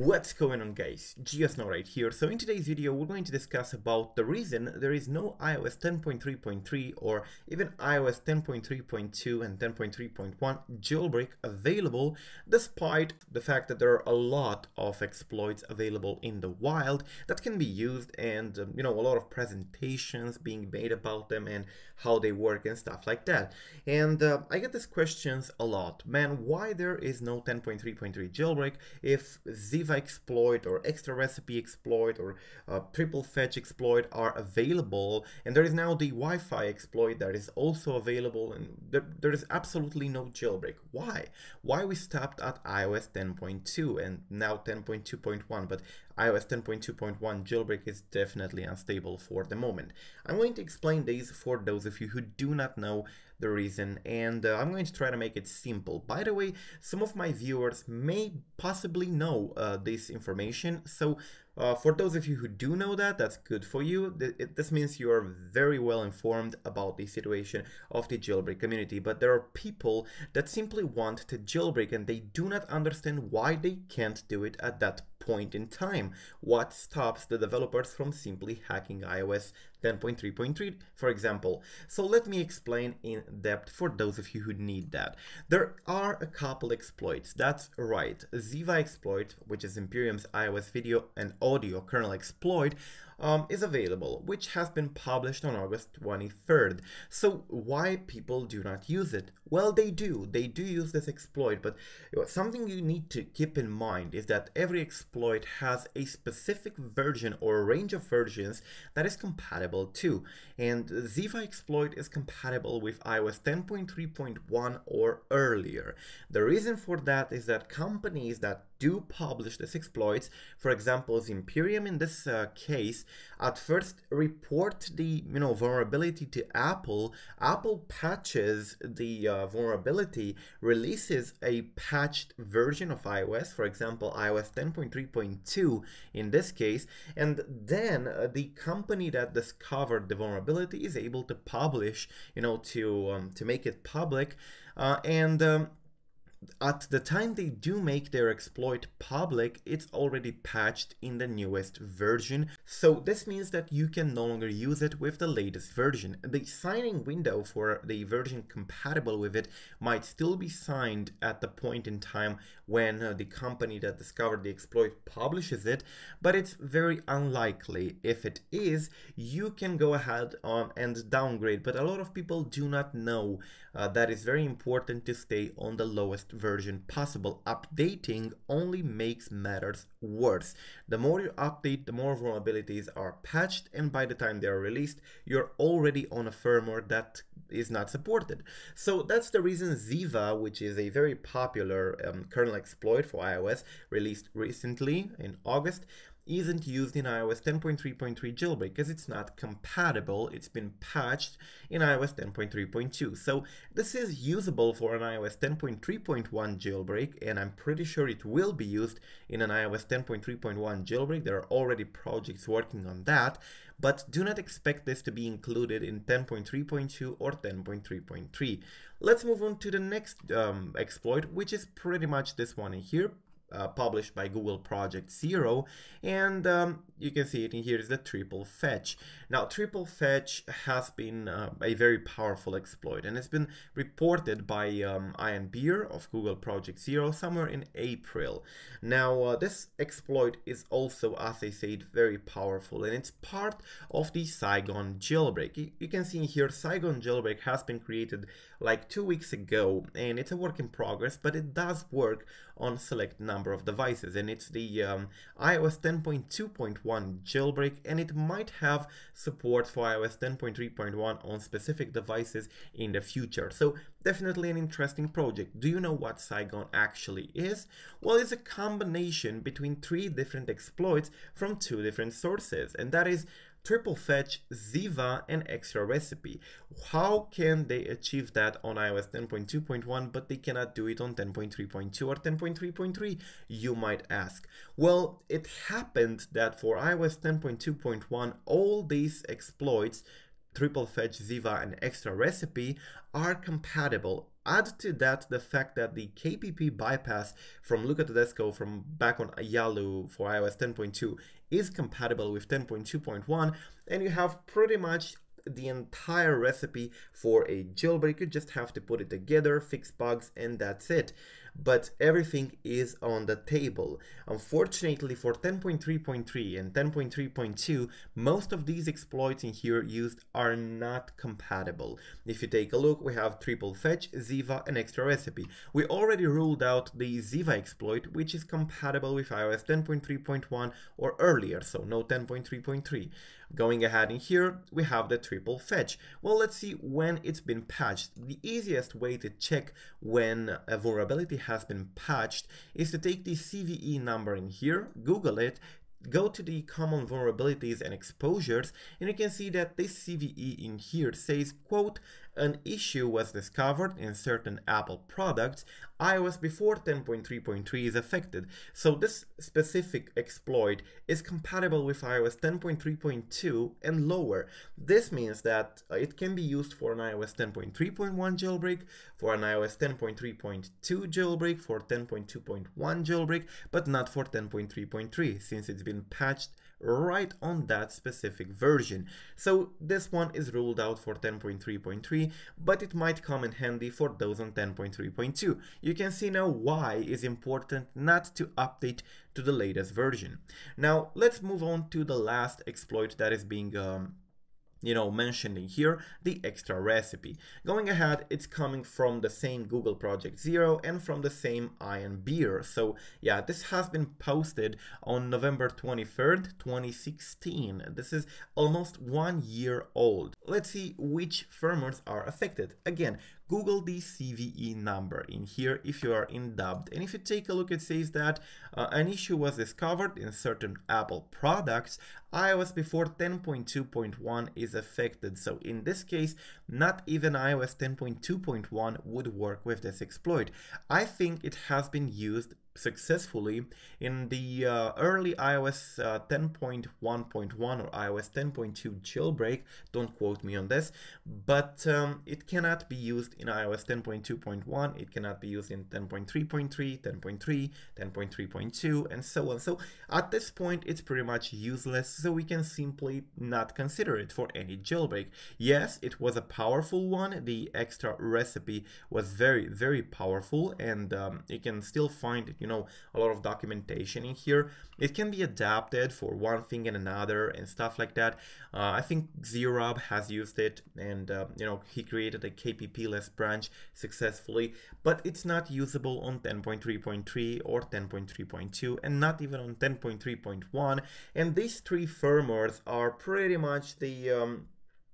What's going on, guys? GeoSn0w right here. So in today's video we're going to discuss about the reason there is no iOS 10.3.3 or even iOS 10.3.2 and 10.3.1 jailbreak available, despite the fact that there are a lot of exploits available in the wild that can be used, and you know, a lot of presentations being made about them and how they work and stuff like that. And I get these questions a lot. Man, why there is no 10.3.3 jailbreak if Ziva exploit or Extra Recipe exploit or Triple Fetch exploit are available, and there is now the Wi-Fi exploit that is also available, and there is absolutely no jailbreak? Why we stopped at iOS 10.2 and now 10.2.1, but iOS 10.2.1 jailbreak is definitely unstable for the moment? I'm going to explain these for those of you who do not know the reason, and I'm going to try to make it simple. By the way, some of my viewers may possibly know this information, so for those of you who do know that, that's good for you. This means you are very well informed about the situation of the jailbreak community. But there are people that simply want to jailbreak and they do not understand why they can't do it at that point in time. What stops the developers from simply hacking iOS 10.3.3, for example? So let me explain in depth for those of you who need that. There are a couple exploits, that's right. Ziva exploit, which is Imperium's iOS video and audio kernel exploit, is available, which has been published on August 23rd. So why people do not use it? Well, they do use this exploit, but something you need to keep in mind is that every exploit has a specific version or a range of versions that is compatible to, and Ziva exploit is compatible with iOS 10.3.1 or earlier. The reason for that is that companies that do publish these exploits, for example, Imperium in this case, at first report the vulnerability to Apple. Apple patches the vulnerability, releases a patched version of iOS, for example, iOS 10.3.2 in this case, and then the company that discovered the vulnerability is able to publish, to make it public, at the time they do make their exploit public, it's already patched in the newest version. So this means that you can no longer use it with the latest version. The signing window for the version compatible with it might still be signed at the point in time when the company that discovered the exploit publishes it, but it's very unlikely. If it is, you can go ahead and downgrade, but a lot of people do not know that it's very important to stay on the lowest version possible. Updating only makes matters worse. The more you update, the more vulnerabilities are patched, and by the time they are released, you're already on a firmware that is not supported. So that's the reason Ziva, which is a very popular kernel exploit for iOS, released recently in August, isn't used in iOS 10.3.3 jailbreak because it's not compatible. It's been patched in iOS 10.3.2. So this is usable for an iOS 10.3.1 jailbreak, and I'm pretty sure it will be used in an iOS 10.3.1 jailbreak. There are already projects working on that, but do not expect this to be included in 10.3.2 or 10.3.3. Let's move on to the next exploit, which is pretty much this one in here. Published by Google Project Zero, and you can see it in here is the Triple Fetch. Now, Triple Fetch has been a very powerful exploit, and it's been reported by Ian Beer of Google Project Zero somewhere in April. Now, this exploit is also, as I said, very powerful, and it's part of the Saigon jailbreak. You can see in here, Saigon jailbreak has been created like 2 weeks ago, and it's a work in progress, but it does work on select number of devices, and it's the iOS 10.2.1 jailbreak, and it might have support for iOS 10.3.1 on specific devices in the future. So definitely an interesting project. Do you know what Saigon actually is? Well, it's a combination between 3 different exploits from 2 different sources, and that is Triple Fetch, Ziva, and Extra Recipe. How can they achieve that on iOS 10.2.1, but they cannot do it on 10.3.2 or 10.3.3, you might ask? Well, it happened that for iOS 10.2.1, all these exploits, Triple Fetch, Ziva, and Extra Recipe, are compatible Add to that the fact that the KPP bypass from Luca Tedesco from back on Yalu for iOS 10.2 is compatible with 10.2.1, and you have pretty much the entire recipe for a jailbreak. You just have to put it together, fix bugs, and that's it. But everything is on the table. Unfortunately, for 10.3.3 and 10.3.2, most of these exploits in here used are not compatible. If you take a look, we have Triple Fetch, Ziva, and Extra Recipe. We already ruled out the Ziva exploit, which is compatible with iOS 10.3.1 or earlier, so no 10.3.3. Going ahead in here, we have the Triple Fetch. Well, let's see when it's been patched. The easiest way to check when a vulnerability has been patched is to take the CVE number in here, Google it, go to the common vulnerabilities and exposures, and you can see that this CVE in here says, quote, an issue was discovered in certain Apple products, iOS before 10.3.3 is affected. So this specific exploit is compatible with iOS 10.3.2 and lower. This means that it can be used for an iOS 10.3.1 jailbreak, for an iOS 10.3.2 jailbreak, for 10.2.1 jailbreak, but not for 10.3.3, since it's been patched right on that specific version. So this one is ruled out for 10.3.3, but it might come in handy for those on 10.3.2. You can see now why it's important not to update to the latest version. Now let's move on to the last exploit that is being mentioned in here, the Extra Recipe. Going ahead, it's coming from the same Google Project Zero and from the same Ian Beer. So yeah, this has been posted on November 23rd, 2016. This is almost 1 year old. Let's see which firmwares are affected. Again, Google the CVE number in here if you are in doubt. And if you take a look, it says that an issue was discovered in certain Apple products, iOS before 10.2.1 is affected. So in this case, not even iOS 10.2.1 would work with this exploit. I think it has been used successfully in the early iOS 10.1.1 or iOS 10.2 jailbreak, don't quote me on this, but it cannot be used in iOS 10.2.1, it cannot be used in 10.3.3, 10.3, 10.3.2, and so on. So at this point, it's pretty much useless, so we can simply not consider it for any jailbreak. Yes, it was a powerful one, the Extra Recipe was very, very powerful, and you can still find, a lot of documentation in here. It can be adapted for one thing and another and stuff like that. I think xerob has used it, and he created a KPP-less branch successfully, but it's not usable on 10.3.3 or 10.3.2, and not even on 10.3.1. And these three firmwares are pretty much the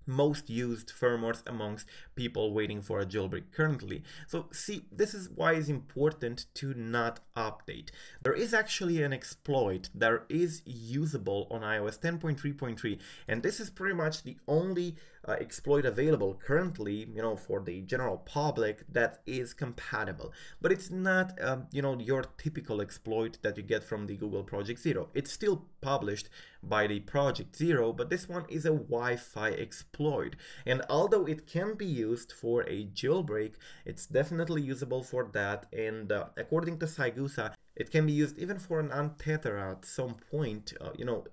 most used firmwares amongst people waiting for a jailbreak currently. So see, this is why it's important to not update. There is actually an exploit that is usable on iOS 10.3.3, and this is pretty much the only exploit available currently, for the general public that is compatible. But it's not, your typical exploit that you get from the Google Project Zero. It's still published by the Project Zero, but this one is a Wi-Fi exploit. And although it can be used for a jailbreak, it's definitely usable for that. And according to Saigusa, it can be used even for an untether at some point.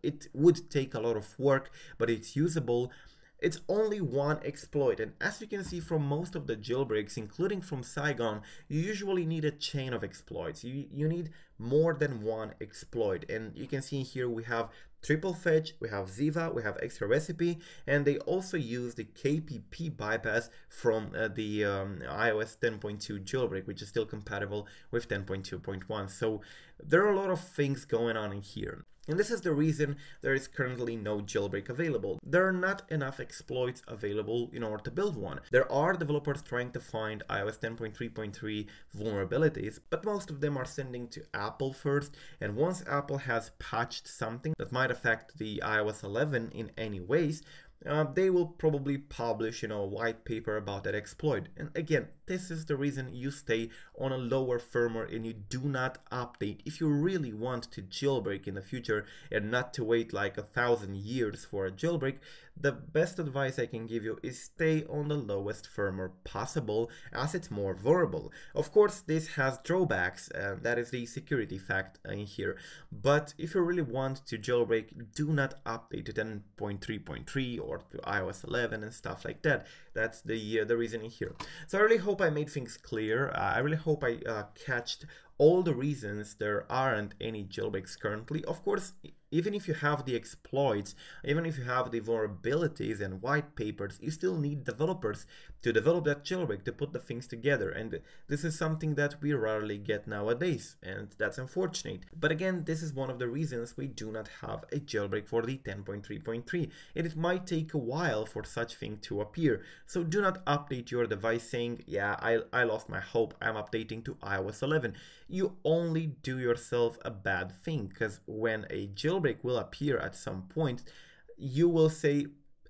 It would take a lot of work, but it's usable. It's only one exploit, and as you can see from most of the jailbreaks, including from Saigon, you usually need a chain of exploits. You need more than one exploit, and you can see here we have Triple Fetch, we have Ziva, we have Extra Recipe, and they also use the KPP bypass from the iOS 10.2 jailbreak, which is still compatible with 10.2.1. So there are a lot of things going on in here. And this is the reason there is currently no jailbreak available. There are not enough exploits available in order to build one. There are developers trying to find iOS 10.3.3 vulnerabilities, but most of them are sending to Apple first, and once Apple has patched something that might affect the iOS 11 in any ways, they will probably publish, a white paper about that exploit. And again, this is the reason you stay on a lower firmware and you do not update if you really want to jailbreak in the future and not to wait like 1,000 years for a jailbreak. The best advice I can give you is stay on the lowest firmware possible, as it's more vulnerable. Of course, this has drawbacks, and that is the security fact in here. But if you really want to jailbreak, do not update to 10.3.3 or to iOS 11 and stuff like that. That's the reason here. So I really hope I made things clear. I really hope I catched all the reasons there aren't any jailbreaks currently. Of course, even if you have the exploits, even if you have the vulnerabilities and white papers, you still need developers to develop that jailbreak, to put the things together. And this is something that we rarely get nowadays, and that's unfortunate. But again, this is one of the reasons we do not have a jailbreak for the 10.3.3, and it might take a while for such thing to appear. So do not update your device saying, yeah, I lost my hope, I'm updating to iOS 11. You only do yourself a bad thing, because when a jailbreak will appear at some point, you will say,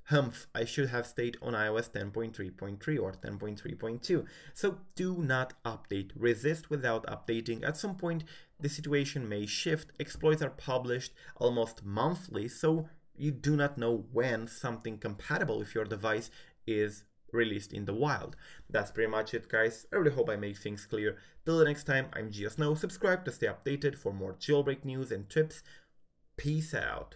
humph, I should have stayed on iOS 10.3.3 or 10.3.2. So do not update. Resist without updating. At some point, the situation may shift. Exploits are published almost monthly, so you do not know when something compatible with your device is released in the wild. That's pretty much it, guys. I really hope I made things clear. Till the next time, I'm GeoSn0w. Subscribe to stay updated for more jailbreak news and tips. Peace out.